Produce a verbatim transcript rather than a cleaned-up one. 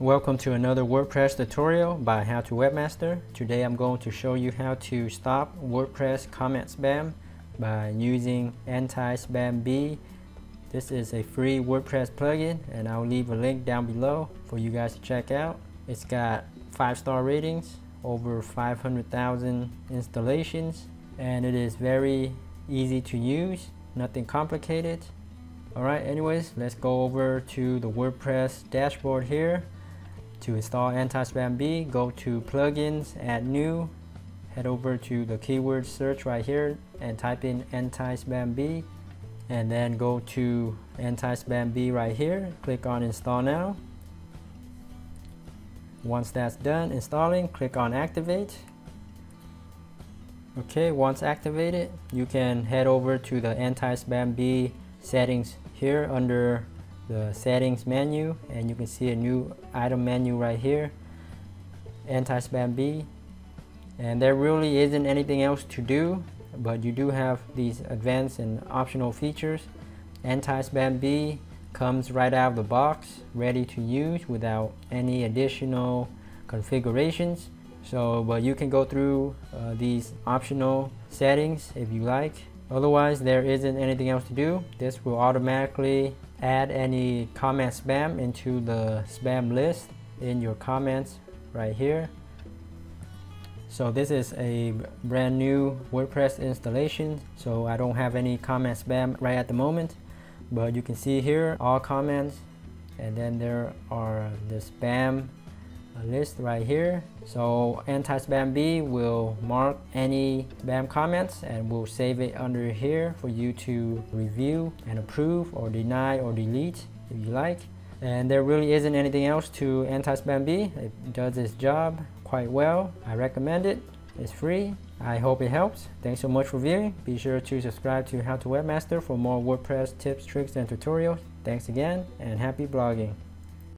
Welcome to another WordPress tutorial by How to Webmaster. Today I'm going to show you how to stop WordPress comment spam by using Anti-Spam Bee. This is a free WordPress plugin and I'll leave a link down below for you guys to check out. It's got five star ratings, over five hundred thousand installations, and it is very easy to use, nothing complicated. Alright, anyways, let's go over to the WordPress dashboard here. To install Anti-Spam Bee, go to Plugins, Add New, head over to the keyword search right here and type in Anti-Spam Bee, and then go to Anti-Spam Bee right here, click on Install Now. Once that's done installing, click on Activate. Okay, once activated, you can head over to the Anti-Spam Bee settings here under the settings menu, and you can see a new item menu right here, Anti-Spam Bee, and there really isn't anything else to do, but you do have these advanced and optional features. Anti-Spam Bee comes right out of the box, ready to use without any additional configurations. So, but you can go through uh, these optional settings if you like. Otherwise, there isn't anything else to do. This will automatically add any comment spam into the spam list in your comments right here. So this is a brand new WordPress installation, so I don't have any comment spam right at the moment, but you can see here all comments, and then there are the spam list right here. So Anti-Spam Bee will mark any spam comments and will save it under here for you to review and approve or deny or delete if you like. And there really isn't anything else to Anti-Spam Bee. It does its job quite well. I recommend it. It's free. I hope it helps. Thanks so much for viewing. Be sure to subscribe to How to Webmaster for more WordPress tips, tricks, and tutorials. Thanks again, and happy blogging.